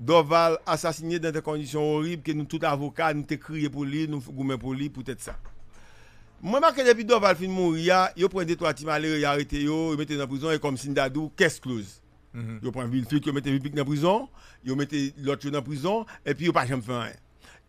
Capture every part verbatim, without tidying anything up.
Doval assassiné dans des conditions horribles que nous tous avocats nous crié pour lui, nous goumé pour lui, peut-être ça. Moi marqué depuis Doval fin mourir, yo prend des trois timalé, yo arrêté yo, yo mettait dans prison et comme Sindadou, qu'est-ce close. Yo prend Vilpic, yo mettait Vilpic dans prison, yo mettait l'autre dans prison et puis yo pas jamais fait rien.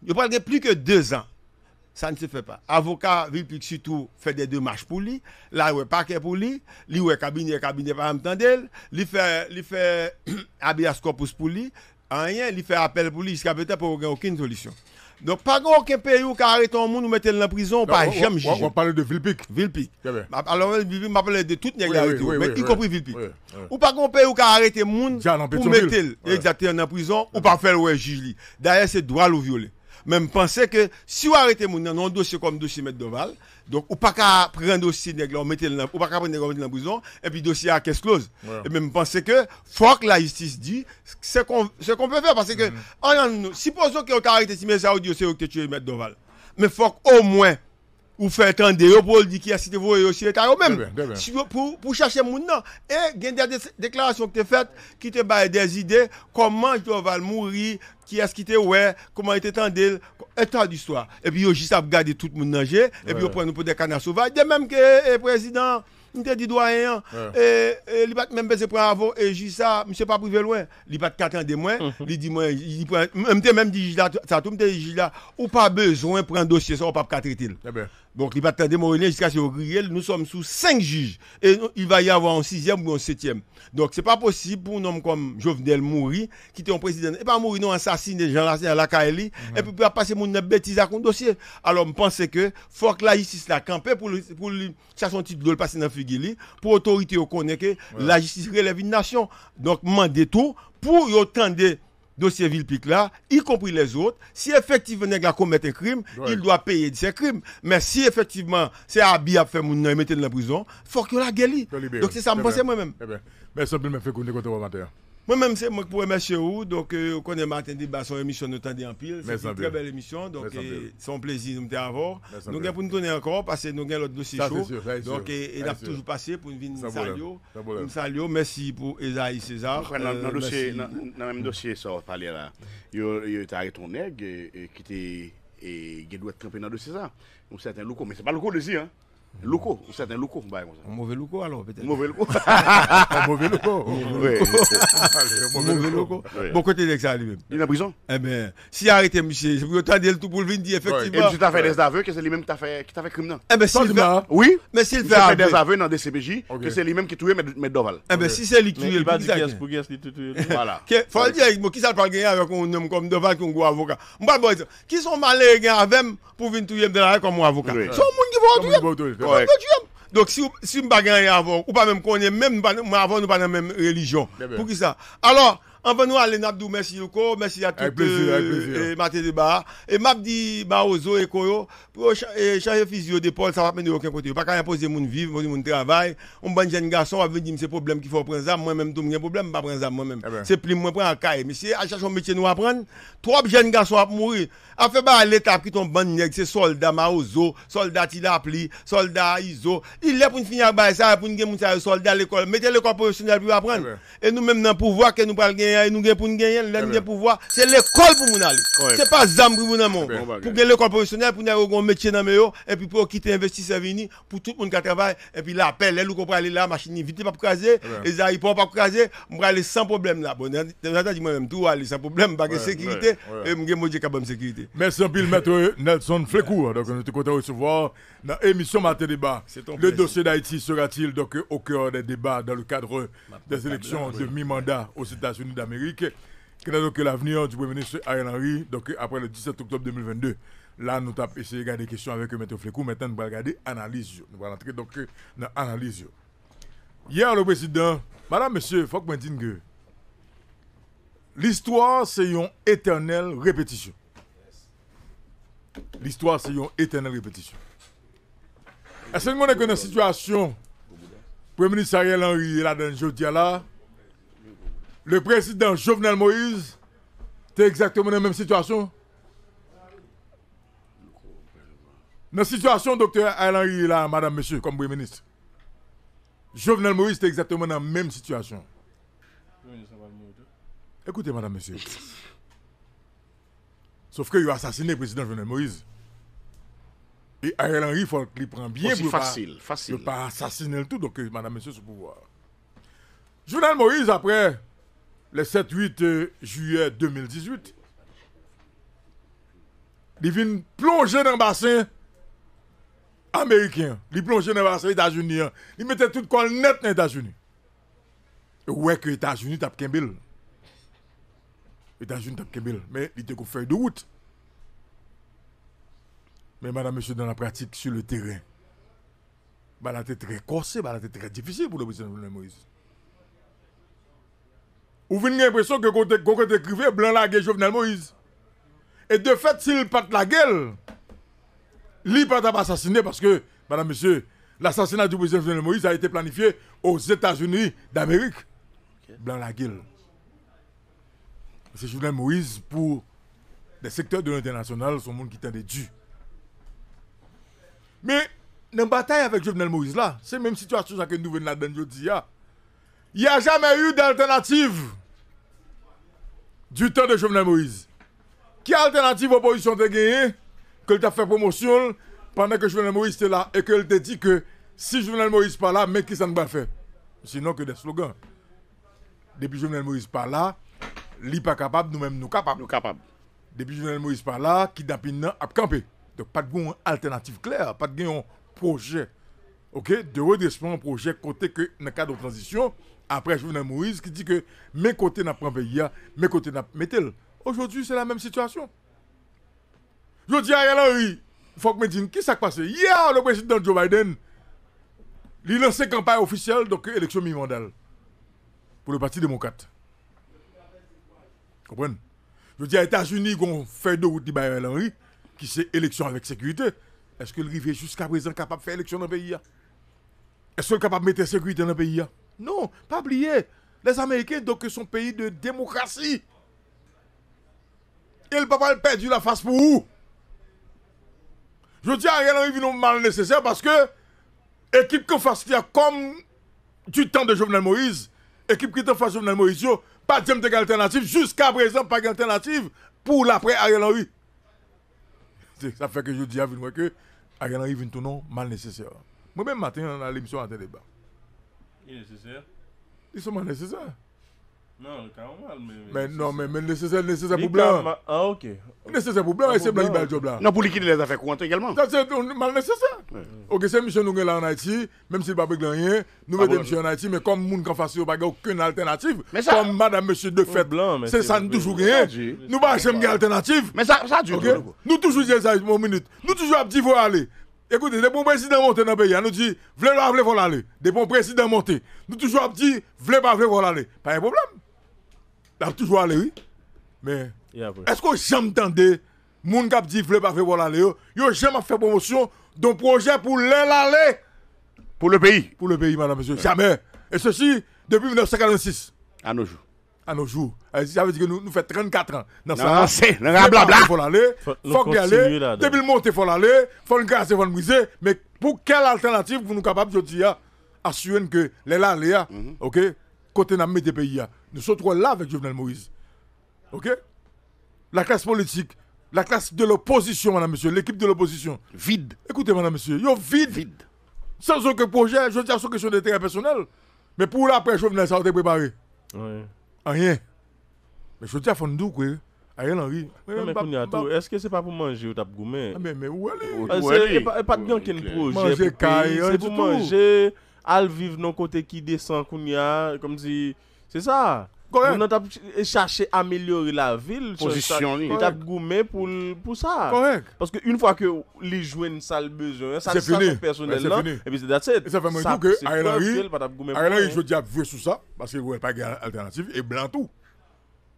Yo pas plus que deux ans. Ça ne se fait pas. Avocat Vilpic surtout fait des démarches pour lui, là ouais paquet pour lui, lui ouais cabinet cabinet pas m'entendre, lui fait lui fait habeas corpus pour lui. Rien, il fait appel pour lui jusqu'à peut-être pour qu'il n'y ait aucune solution. Donc, pas aucun pays où arrête un monde ou mettez en prison, pas jamais juge. On parle de Vilpic. Vilpic. Alors, Vilpic m'a parlé de toutes les négociations, y compris Vilpic. Ou pas aucun pays où arrête un monde ou mettez exactement en prison ou pas faire le juge. D'ailleurs, c'est droit ou violer. Même penser que si vous arrêtez un monde dans un dossier comme dossier M. Doval, donc ou pas qu'à prendre un dossier ou pas qu'à prendre en prison et puis dossier à caisse close. Et même penser que faut que la justice dit ce qu'on peut faire parce que supposons que vous arrêtez si mes audios c'est que tu es M. Doval, mais faut au moins ou faire tendre pour dire qui a cité vous et aussi l'État vous-même pour chercher moun nan et il y a des déclarations que tu as faites qui te baillent des idées comment Doval mourir, qui est-ce qui était ouais, comment était tendel, état d'histoire. Et puis, il juste à regarder tout le monde danger, et puis, il prend pour des canards sauvages. De même que le président, il était dit doyen, il bat même baisé pour avoir, et juste ça, monsieur pas privé loin, il bat quatre ans de moins, il dit moi, il prend, même dit, ça tout dit, là, ou pas besoin de prendre un dossier, ça, ou pas quatre traiter. Donc, il bat tant de moins, jusqu'à ce que nous sommes sous cinq juges, et il va y avoir un sixième ou un septième. Donc, c'est pas possible pour un homme comme Jovenel Moïse, qui était un président, et pas Moïse, non, ça, des gens à la Kaeli, et puis pour passer mon bêtise à mon dossier. Alors, je pense que faut que la justice la campe pour pour chercher son titre de le passer dans le figuier, pour l'autorité au connaît que la justice relève une nation. Donc, mandez tout pour y autant de dossiers Vilpic là, y compris les autres. Si effectivement il a commis un crime, il doit payer de ses crimes. Mais si effectivement c'est Abi a fait mon nom et mettre dans la prison, faut que la guéli. Donc, c'est ça me pensais moi-même. Mais simplement fait qu'on est content matin. Moi-même, c'est moi qui pourrais remercier vous. Donc, on connaît Martin Débat, son émission de temps en pile. C'est une très belle émission. Donc, c'est un plaisir de nous avoir. Nous allons nous donner encore parce que nous avons l'autre dossier chaud. Donc, il a toujours passé pour une vie de nous saluer. Merci pour Esaïe César. Dans le même dossier, ça, on parlait là. Il a arrêté ton aigle qui était. Et il doit être trempé dans le dossier. C'est un loco, mais ce n'est pas le loco de si. Louko, ou certains louko, un mauvais louko alors peut-être. Mauvais louko. Mauvais louko. Mauvais louko. Bon côté de ça lui-même. Il est en prison. Eh bien, si arrêté monsieur, je vous attendais le tout pour le venir, effectivement. Et tu t'as fait des aveux que c'est lui-même qui t'a fait criminel. Eh bien, s'il fait. Oui. Mais s'il fait des aveux dans des C P J, que c'est lui-même qui tuait M. Doval. Eh bien, si c'est lui qui tuait, il va dire qu'il pour qu'il tué. Voilà. Faut le dire avec moi, qui ça parle gagner avec un homme comme Doval qui est un gros avocat. Qui sont malheureux avec pour venir tuer comme un avocat. Sont monde qui vont tuer. Ouais. Donc si vous si ne avant, ou pas même qu'on est même avant, nous pas dans la même religion. Pour qui ça? Alors, on va nous aller Nabdou, merci Yoko, merci à tous les matins de bar. Et Mabdi Baozo et Koyo, pour changer physio de Paul, ça va mener aucun côté. Pas qu'à imposer mon vivre, mon travail. Un bon jeune garçon, avec dit, c'est problème qu'il faut prendre ça. Moi-même, tout le problème, je ne prends ça moi-même. C'est plus moi prendre un caille. Mais si à chercher un métier, nous apprendre. Trois jeunes garçons à mourir. A fait bah l'étape qui tombe bonne nègre, c'est soldat Maozo, soldat Tilapli, soldat Iso. Il est pour finir à bail ça, pour nous gagner un soldat à l'école. Mettez l'école professionnelle pour apprendre. Et nous-mêmes, dans le pouvoir que nous parlons, nous avons pour nous gagner, nous avons pouvoir, c'est l'école pour nous aller. Ce n'est pas Zam pour nous aller. Pour gagner l'école professionnelle, pour nous avoir un métier dans le meilleur, et puis pour quitter l'investisseur venir, pour tout le monde qui travaille, et puis l'appel, les loups pour aller là, machine, vite pas pour caser, les aïe pour pas caser, on va aller sans problème là. Bon, j'ai moi-même tout, aller sans problème, pas de sécurité, et je vais me sécurité. Merci, Bill, maître Nelson Flecourt. Donc, nous sommes contents de recevoir dans l'émission Matin Débat. Le dossier d'Haïti sera-t-il donc au cœur des débats dans le cadre des élections de mi-mandat aux États-Unis d'Amérique, qui est donc l'avenir du Premier ministre Ariel Henry, donc après le dix-sept octobre deux mille vingt-deux. Là, nous avons essayé de regarder des questions avec M. Flecourt. Maintenant, nous allons regarder l'analyse. Nous allons entrer donc dans l'analyse. Hier, le président, madame, monsieur, il faut que je dise que l'histoire, c'est une éternelle répétition. L'histoire, c'est une éternelle répétition. Est-ce que nous avons une situation, le Premier ministre Ariel Henry, là, dans le là, le président Jovenel Moïse, t'es exactement dans la même situation. Dans la situation, docteur Alain Henry, là, madame, monsieur, comme premier ministre. Jovenel Moïse, t'es exactement dans la même situation. Écoutez, madame, monsieur. Sauf que il a assassiné le président Jovenel Moïse. Et Ariel Henry, il faut qu'il prenne bien pour facile, pas, facile. Pas assassiner le tout. Donc, madame, monsieur, sous pouvoir. Jovenel Moïse, après le sept huit juillet deux mille dix-huit, il vient plonger dans le bassin américain. Il plongeait dans le bassin États-Unis. Il mettait tout le col net dans les États-Unis. Ouais, que les États-Unis tapent Kembel. Les États-Unis tapent Kembel. Mais il était qu'on feuille de route. Mais madame, monsieur, dans la pratique, sur le terrain, bah, c'était très corsé, bah, c'était très difficile pour le président Moïse. Vous avez l'impression que quand vous écrivez, blanc lagué Jovenel Moïse. Et de fait, s'il part la gueule, il n'est pas assassiné parce que, madame, monsieur, l'assassinat du président Jovenel Moïse a été planifié aux États-Unis d'Amérique. Okay. Blanc la gueule. C'est Jovenel Moïse pour des secteurs de l'international, son monde qui t'a dû. Mais, dans la bataille avec Jovenel Moïse, là, c'est la même situation que nous venons de nous dire. Il n'y a jamais eu d'alternative du temps de Jovenel Moïse. Quelle alternative opposition t'a gagné? Que tu as fait promotion pendant que Jovenel Moïse était là et qu'elle t'a dit que si Jovenel Moïse n'est pas là, mais qui ça ne va pas faire? Sinon que des slogans. Depuis Jovenel Moïse n'est pas là, il n'est pas capable, nous-mêmes nous capables. Nous capables. Depuis Jovenel Moïse n'est pas là, kidnapping a campé. Donc pas de alternative claire, pas de projet. Ok, de redressement projet côté que dans le cadre de transition, après Jovenel Moïse qui dit que mes côtés n'a pas pays, mes côtés n'a pas métal. Aujourd'hui, c'est la même situation. Je dis à Ariel Henry, il faut que je me dise, qu'est-ce qui s'est passé? Hier, yeah, le président Joe Biden, il lance une campagne officielle, donc élection mi-mandale, pour le Parti démocrate. Vous comprenez? Je dis à États-Unis, qu'on fait de route de Ariel Henry, qui c'est élection avec sécurité. Est-ce que le rivière jusqu'à présent capable de faire élection dans le pays? Est-ce qu'il est capable de mettre sécurité dans le pays? Non, pas oublier. Les Américains, donc, sont pays de démocratie. Et le papa a perdu la face pour où? Je dis à Ariel Henry, il est mal nécessaire parce que l'équipe qui fait qu'il y a comme du temps de Jovenel Moïse, l'équipe qui fait Jovenel Moïse, pas d'alternative, jusqu'à présent, pas d'alternative pour l'après Ariel Henry. Ça fait que je dis à vous que Ariel Henry vient tout non mal nécessaire. Moi-même, matin, on a l'émission à Téléba. Il est nécessaire? Ils sont mal nécessaires. Non, le mal, mais, mais, mais non, mais, mais nécessaire, nécessaire pour blanc. Ma... Ah, ok. Nécessaire pour blanc, et c'est blanc qui va job là. Non, pour liquider les affaires courantes également. Ça, c'est mal nécessaire. Ouais. Ok, c'est monsieur nous là en Haïti, même s'il n'y a pas de rien, nous mettons monsieur en Haïti, mais comme moun qui fait ça, il n'y a aucune alternative. Mais ça... Comme madame, monsieur de fait, c'est ça, nous toujours rien. Nous ne cherchons pas d'alternative. Mais ça, ça dure. Nous toujours disons ça, une minute. Nous toujours à petit, il faut aller. Écoutez, les bons présidents montent dans le pays, nous disent, voulez pas, voulez pas aller. Des bons présidents montent. Nous toujours à petit, voulez pas, voulez pas aller. Pas de problème. Il a toujours allé, oui. Mais yeah, est-ce que j'aime entendre mon cap dit voulait pas faire pour l'aller? Yo jamais fait promotion d'un projet pour l'aller. Pour le pays. Pour le pays, madame, monsieur. Ouais. Jamais. Et ceci depuis mille neuf cent quarante-six. À nos jours. À nos jours. Ça veut dire que nous, nous faisons trente-quatre ans. Dans non, c'est blabla. Il faut l'aller. Il faut aller. Depuis le monter, il faut l'aller. Il faut le casser, il faut le briser. Mais pour quelle alternative vous nous capables de dire assurer que les l'aller, mm-hmm. OK? Côté n'a mis des pays. Nous sommes trois là avec Jovenel Moïse. OK? La classe politique, la classe de l'opposition, madame, monsieur, l'équipe de l'opposition. Vide. Écoutez, madame, monsieur, yo vide. Vide. Sans aucun projet, je dis à ce que question de terrain personnel. Mais pour l'après, Jovenel, ça a été préparé. Oui. Rien. Mais je dis à Fondou, quoi. Ariel Henry. Est-ce que c'est pas pour manger ou tape gourmet? Mais mais où aller? C'est pas de gant qui ne projet. Manger caille, c'est pour manger. Al vivre non côté qui descend Kounia comme si c'est ça. On a cherché à améliorer la ville, position t'a gourmet pour pour ça. Correct. Parce que une fois que les joignent ça le besoin, ça c'est personnel là et puis c'est that's it. Ça fait moi tout que Ariel Henry, Ariel Henry je dis à vous sur ça parce que vous n'avez pas d'alternative et blanc tout.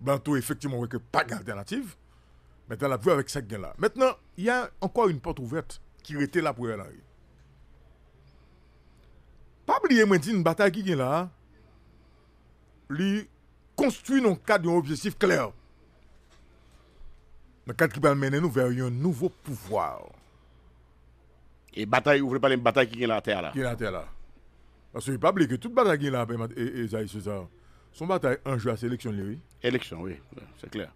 Blanc tout effectivement vous n'avez pas d'alternative. Maintenant la vous avec cette gain là. Maintenant, il y a encore une porte ouverte qui était là pour Ariel Henry. Pas oublier, moi, une bataille qui est là, lui construit dans le cadre d'un objectif clair. Dans le cadre qui va mener nous vers un nouveau pouvoir. Et bataille, vous voulez parler de bataille qui est là, terre là. Qui est là, terre là. Parce que pas oublier que toute bataille qui est là, et ça, Son bataille en jeu à sélection, oui. Élection, oui, c'est clair.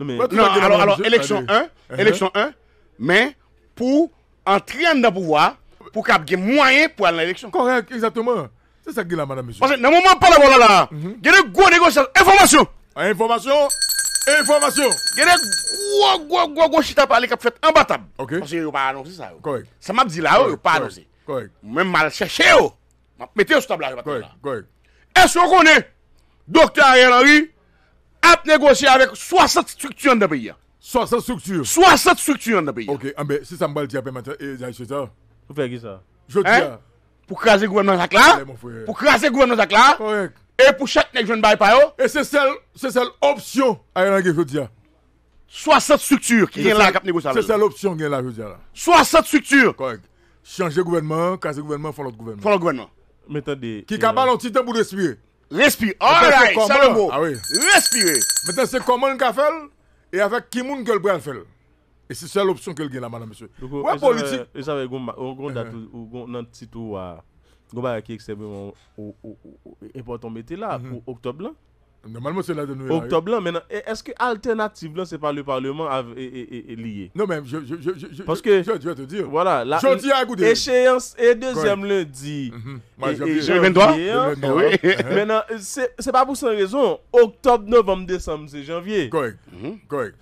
Non, mais... non alors, alors élection un, uh-huh. élection un, mais pour entrer dans le pouvoir, pour qu'il y ait moyen pour aller à l'élection. Correct, exactement. C'est ça que dit la madame, monsieur. Parce que dans le moment où on parle là, il y a des gros négociations. Information. Information. Information. Il y a des gros, gros, gros chita parler qui a fait imbattable. Ok. Parce qu'il n'y a pas annoncé ça. Correct. Ça m'a dit là, il n'y a pas annoncé. Correct. Même mal cherché, mettez au table là. Correct, correct. Est-ce qu'on connaît Docteur Ariel Henry a négocié avec soixante structures dans le pays. soixante structures. soixante structures dans le pays. Ok, mais si ça me dit, je vais ça. Vous faites ça. Je dis ça. Pour craser le gouvernement Jacques là. Pour craser le gouvernement Jacques là. Correct. Et pour chaque nègre jeune bail pa yo. Et c'est celle, c'est celle option Ariel Henry, je dis ça. soixante structures qui viennent là qui négocier. C'est celle option qui est là, je dis là. soixante structures. Correct. Changer le gouvernement, casser le gouvernement, faire l'autre gouvernement. Faire l'autre gouvernement. Mais attendez. Qui cabale un petit temps pour respirer. Respire, all right, c'est le mot. Ah oui. Respirez. Maintenant, c'est comment le café et avec qui moun que le bras fait. Et c'est ça l'option que le gagne là, madame, monsieur. Ouais, politique. Et ça, avec un petit tour à Goba qui est extrêmement important, mettez là, pour octobre. Normalement, c'est là de nous. Octobre, là, maintenant, est-ce que l'alternative, c'est par le Parlement lié? Non, mais je vais te dire. Voilà, la échéance est deuxième lundi. Maintenant, c'est pas pour sans raison. Octobre, novembre, décembre, c'est janvier. Correct.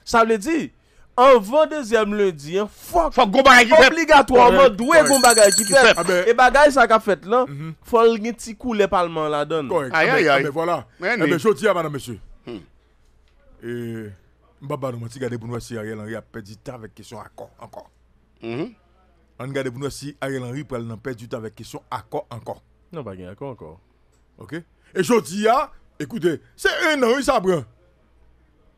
Ça veut dire, avant deuxième lundi, il faut obligatoirement doué bon bagage qui fait. Et bagage ça qu'a fait là, faut le petit coup les parlements la donne. Aïe aïe aïe. Mais voilà. Mais je dis à madame monsieur. Et baba nous menti garder pour nous si Ariel Henry a perdu du temps avec question accord encore. On garder pour nous si Ariel Henry pour n'a perdu du temps avec question accord encore. Non pas gain accord encore. OK? Et je dis à écoutez, c'est un an ça prend.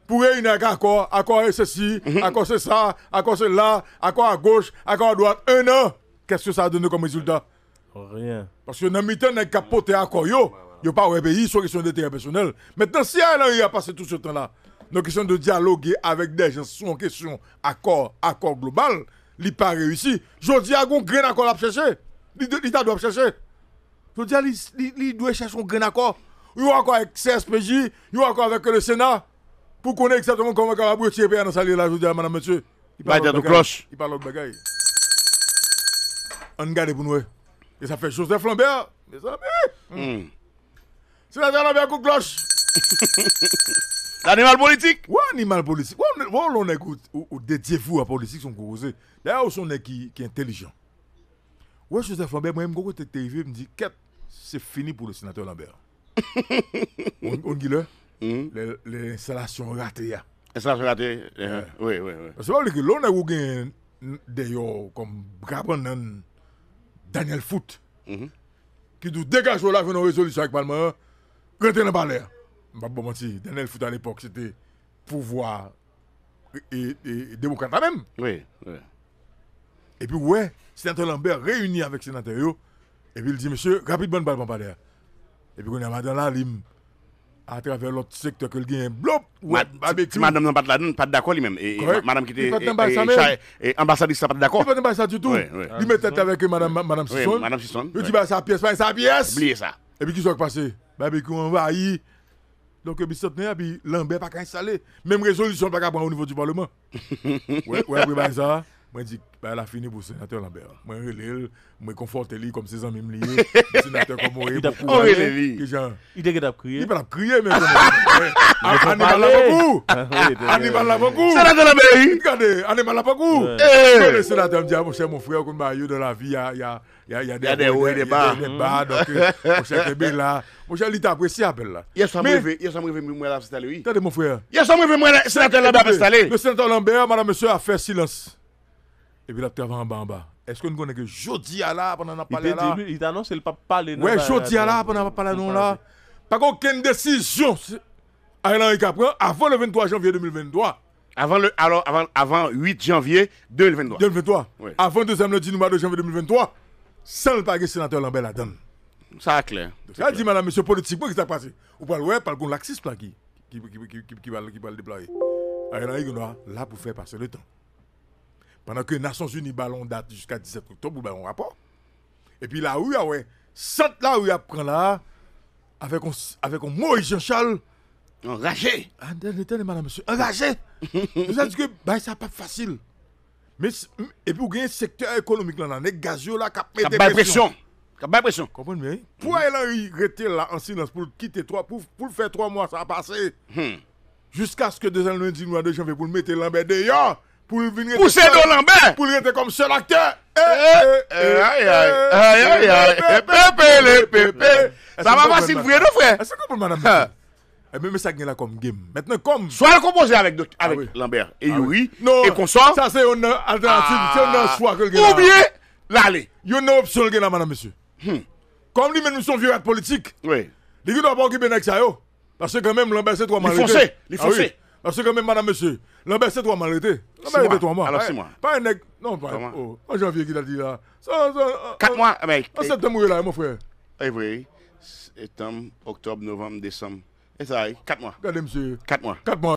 Pour réunir un accord, accord ceci, accord c'est ça, accord c'est là, accord à gauche, accord à droite, un an. Qu'est-ce que ça a donné comme résultat? Rien. Parce que dans le temps, on a capoté accord, yo, yo pas obéi sur question de terrain personnel. Maintenant, si il a passé tout ce temps-là, nos questions de dialoguer avec des gens sont en question accord, accord global, il n'a pas réussi. Je dis à un grand accord à chercher. Il doit chercher. Je dis à il doit chercher un grand accord. Il y a encore avec C S P J, il y a encore avec le Sénat. Pour qu'on ait exactement comment on va brûler dans la salle là, je dis à madame monsieur. Il parle de cloche. Il parle de bagaille. On garde pour nous. Et ça fait Joseph Lambert. Mes amis. C'est la Lambert qui cloche. L'animal politique. Oui, animal politique. On écoute. Ou dédié vous à la politique, sont proposés. D'ailleurs, on est qui est intelligent. Oui, Joseph Lambert, moi, je suis arrivé, il me dit, c'est fini pour le sénateur Lambert. On dit là. Mm-hmm. Les installations ratées. Installations ratées, yeah. Oui, oui, oui. C'est vrai que l'on a eu d'ailleurs comme Brabanan Daniel Foot mm-hmm. qui nous dégage là, fait une résolution avec le Parlement, rentre dans le palais. Je ne vais pas mentir, Daniel Foot à l'époque c'était pouvoir et, et, et démocrate même. Oui, oui. Et puis, ouais, sénateur Lambert réuni avec sénateur, et puis il dit, monsieur, rapidement, balle dans le palais. Et puis, on a madame là, l'im. À travers l'autre secteur que le gain bloc. Madame n'a pas d'accord lui-même. Madame qui était ambassadrice n'a pas d'accord. Il n'est pas d'ambassade du tout. Il mettait avec Madame Sisson. Madame Sisson. Il dit bah sa pièce, pas sa pièce. Oubliez ça. Et puis qui s'est passé? Babécou envahi. Donc le bicentenaire puis Lambert pas qu'à installer. Même résolution pas qu'à prendre au niveau du Parlement. Ouais, ouais, après ça. Moi je dis, elle a fini pour le sénateur Lambert. Moi je relève, moi je conforte lui comme ses amis me liés, le sénateur comme moi. Il t'a crié. Il t'a crié. Il t'a crié, mais on est mal à beaucoup. On est mal à beaucoup. Sénateur Lambert. Regardez, on est mal à beaucoup. Le sénateur me dit, mon cher mon frère, qu'on m'a eu dans la vie, il y a des hauts et des bas. Il y a des bas, donc mon cher bébé là. Mon cher, il t'a apprécié l'appel là. Il s'en rêvé, il s'en rêvé, moi là, c'est à lui. Attendez mon frère. Il s'en rêvé, moi là, le sénateur Lambert est installé. Le sénateur Lambert, madame, monsieur, a fait silence. Et puis là, tu en bas en bas. Est-ce que nous connaissons que Jodi a là pendant la parler là? Il t'annonce qu'il n'a pas parlé. Oui, Jodi a là pendant la parler non là. Par contre, aucune décision Ariel Henry prend avant le vingt-trois janvier deux mille vingt-trois. Avant le alors avant avant huit janvier deux mille vingt-trois. deux mille vingt-trois. Oui. Avant deuxième lundi du mois de janvier deux mille vingt-trois. Sans le paquet sénateur Lambert la donne. Ça clair. Ça dit madame monsieur politique pour qui ça passé. Ou pas ouais par contre l'axis là qui qui qui qui va qui va le déployer. Ariel Henry là pour faire passer le temps. Pendant que les Nations Unies ballon date jusqu'à dix-sept octobre, on a un rapport. Et puis là où il y a, ouais, cent là où il y a, prend là, avec un avec Moïse Jean-Charles. Enragé. Attendez, madame, monsieur. Enragé. Vous avez dit que bah, ça n'est pas facile. Mais, et puis, vous avez un secteur économique là, les gazeux là, qui a pété la pression. Qui a pas pression. Comprenez bien. Pour aller rester là en silence, pour quitter trois, pour, pour faire trois mois, ça a passé. Hmm. Jusqu'à ce que deux ans lundi, mois de janvier, pour le mettre Lambert dehors. Pour venir. Pousser de Lambert. Pour être comme seul acteur. Aïe, aïe, aïe, aïe, pépé, pépé. Ça va pas si vous voulez, frère. Est-ce que vous comprenez, madame? Et même ça gagne là comme game. Maintenant, comme. Soit le composé avec, avec ah oui. Lambert et ah Yuri non, et consort. Ça, c'est une alternative. C'est un choix que le gagne. Ou bien, l'aller. Il y a une option le gagne, madame, monsieur. Hmm. Comme lui, même nous sommes vieux à politique. Oui. Les gens ne doivent pas occuper avec ça. Parce que quand même, Lambert, c'est trois mois. Il foncé. Il foncé. Parce que quand même, madame, monsieur, Lambert, c'est trois mois. Lambert, c'est trois mois. Alors, c'est moi. Pas un nec. Non, pas un. En janvier, qu'il a dit là. Quatre mois, mec. En septembre, il est là, mon frère. Eh oui. Septembre, octobre, novembre, décembre. Et ça, quatre mois. Regardez, monsieur. Quatre mois. Quatre mois.